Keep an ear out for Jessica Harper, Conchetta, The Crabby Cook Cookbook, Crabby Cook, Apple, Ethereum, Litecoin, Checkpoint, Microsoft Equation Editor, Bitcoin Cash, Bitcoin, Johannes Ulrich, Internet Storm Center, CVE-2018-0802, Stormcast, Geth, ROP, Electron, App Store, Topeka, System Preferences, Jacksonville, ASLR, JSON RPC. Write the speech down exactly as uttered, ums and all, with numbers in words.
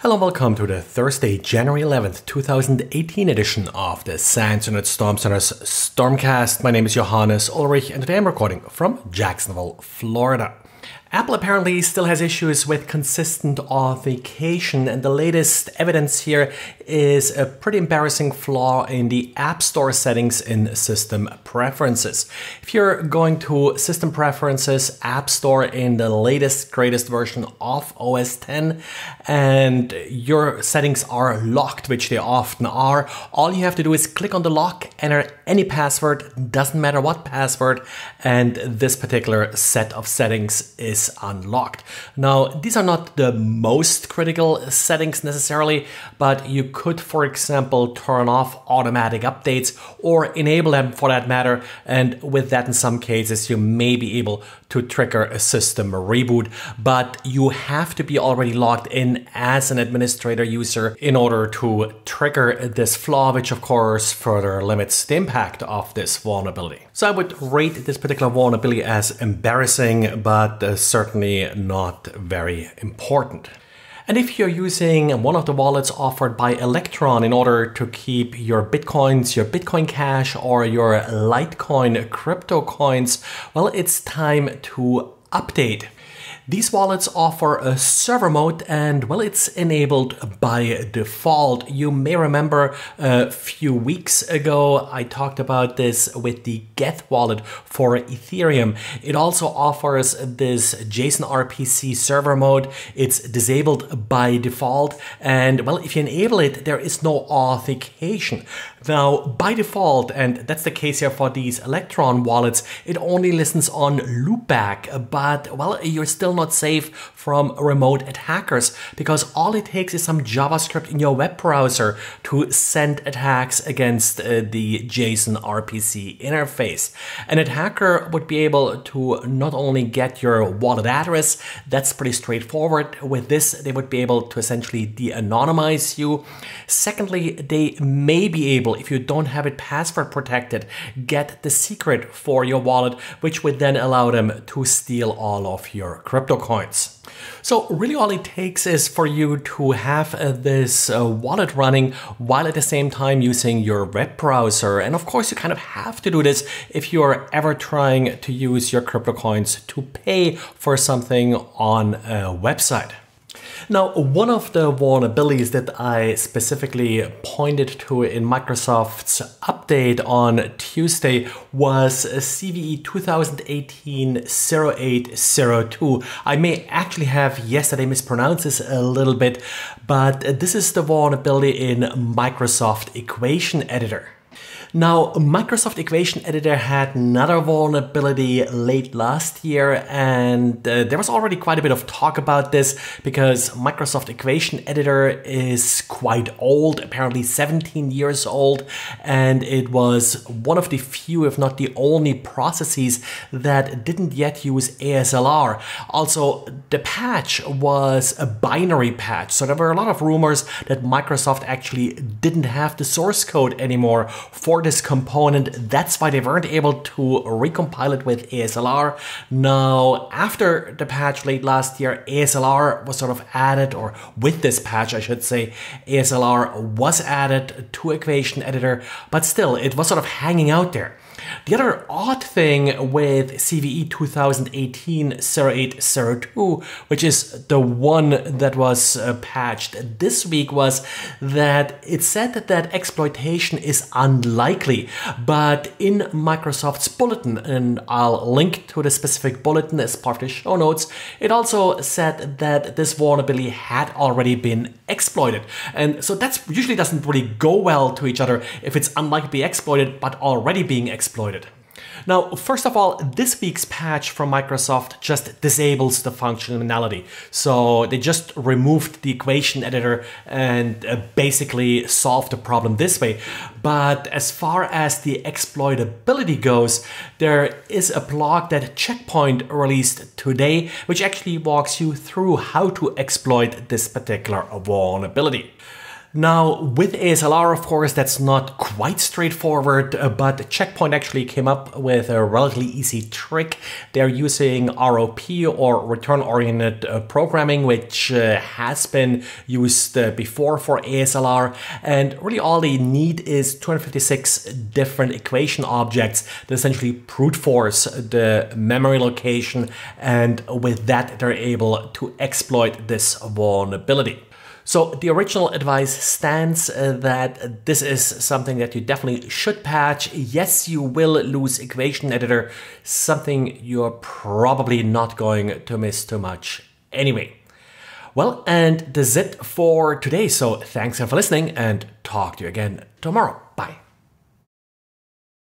Hello and welcome to the Thursday, January eleventh, two thousand eighteen edition of the Internet Storm Center's Stormcast. My name is Johannes Ulrich and today I'm recording from Jacksonville, Florida. Apple apparently still has issues with consistent authentication, and the latest evidence here is a pretty embarrassing flaw in the App Store settings in System Preferences. If you're going to System Preferences, App Store in the latest, greatest version of O S ten, and your settings are locked, which they often are, all you have to do is click on the lock, enter any password, doesn't matter what password, and this particular set of settings is unlocked. Now, these are not the most critical settings necessarily, but you could, for example, turn off automatic updates or enable them for that matter. And with that, in some cases, you may be able to trigger a system reboot, but you have to be already logged in as an administrator user in order to trigger this flaw, which of course further limits the impact of this vulnerability. So I would rate this particular vulnerability as embarrassing, but uh, certainly not very important. And if you're using one of the wallets offered by Electron in order to keep your Bitcoins, your Bitcoin Cash, or your Litecoin crypto coins, well, it's time to update. These wallets offer a server mode, and well, it's enabled by default. You may remember a few weeks ago, I talked about this with the Geth wallet for Ethereum. It also offers this JSON R P C server mode. It's disabled by default. And well, if you enable it, there is no authentication. Now, by default, and that's the case here for these Electron wallets, it only listens on loopback, but well, you're still not safe from remote attackers because all it takes is some JavaScript in your web browser to send attacks against uh, the JSON R P C interface. An attacker would be able to not only get your wallet address, that's pretty straightforward. With this, they would be able to essentially de-anonymize you. Secondly, they may be able, if you don't have it password protected, get the secret for your wallet, which would then allow them to steal all of your crypto coins. So really all it takes is for you to have uh, this uh, wallet running while at the same time using your web browser. And of course you kind of have to do this if you're ever trying to use your crypto coins to pay for something on a website. Now, one of the vulnerabilities that I specifically pointed to in Microsoft's update on Tuesday was C V E twenty eighteen dash zero eight zero two. I may actually have yesterday mispronounced this a little bit, but this is the vulnerability in Microsoft Equation Editor. Now, Microsoft Equation Editor had another vulnerability late last year, and uh, there was already quite a bit of talk about this because Microsoft Equation Editor is quite old, apparently seventeen years old, and it was one of the few, if not the only, processes that didn't yet use A S L R. Also, the patch was a binary patch, so there were a lot of rumors that Microsoft actually didn't have the source code anymore for this component. That's why they weren't able to recompile it with A S L R. Now, after the patch late last year, A S L R was sort of added, or with this patch, I should say, A S L R was added to Equation Editor, but still, it was sort of hanging out there. The other odd thing with C V E twenty eighteen dash zero eight zero two, which is the one that was uh, patched this week, was that it said that that exploitation is unlikely. But in Microsoft's bulletin, and I'll link to the specific bulletin as part of the show notes, it also said that this vulnerability had already been exploited. And so that usually doesn't really go well to each other if it's unlikely to be exploited, but already being exploited. Exploited. Now, first of all, this week's patch from Microsoft just disables the functionality. So they just removed the Equation Editor and uh, basically solved the problem this way. But as far as the exploitability goes, there is a blog that Checkpoint released today, which actually walks you through how to exploit this particular vulnerability. Now with A S L R, of course, that's not quite straightforward, but Checkpoint actually came up with a relatively easy trick. They're using R O P, or return-oriented programming, which uh, has been used uh, before for A S L R. And really all they need is two hundred fifty-six different equation objects that essentially brute force the memory location. And with that, they're able to exploit this vulnerability. So the original advice stands uh, that this is something that you definitely should patch. Yes, you will lose Equation Editor, something you're probably not going to miss too much anyway. Well, and that's it for today. So thanks again for listening, and talk to you again tomorrow. Bye.